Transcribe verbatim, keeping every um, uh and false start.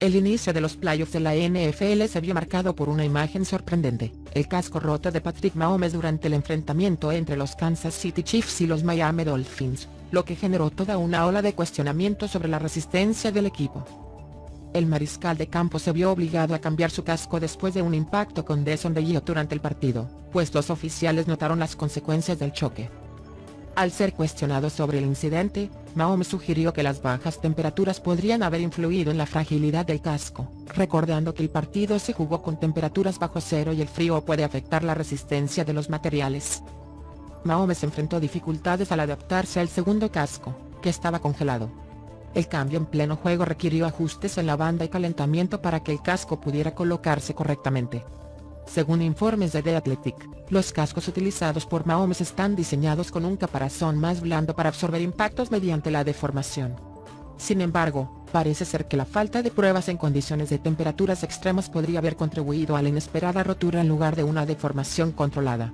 El inicio de los playoffs de la N F L se vio marcado por una imagen sorprendente, el casco roto de Patrick Mahomes durante el enfrentamiento entre los Kansas City Chiefs y los Miami Dolphins, lo que generó toda una ola de cuestionamiento sobre la resistencia del equipo. El mariscal de campo se vio obligado a cambiar su casco después de un impacto con DeShon Elliott durante el partido, pues los oficiales notaron las consecuencias del choque. Al ser cuestionado sobre el incidente, Mahomes sugirió que las bajas temperaturas podrían haber influido en la fragilidad del casco, recordando que el partido se jugó con temperaturas bajo cero y el frío puede afectar la resistencia de los materiales. Mahomes enfrentó dificultades al adaptarse al segundo casco, que estaba congelado. El cambio en pleno juego requirió ajustes en la banda y calentamiento para que el casco pudiera colocarse correctamente. Según informes de The Athletic, los cascos utilizados por Mahomes están diseñados con un caparazón más blando para absorber impactos mediante la deformación. Sin embargo, parece ser que la falta de pruebas en condiciones de temperaturas extremas podría haber contribuido a la inesperada rotura en lugar de una deformación controlada.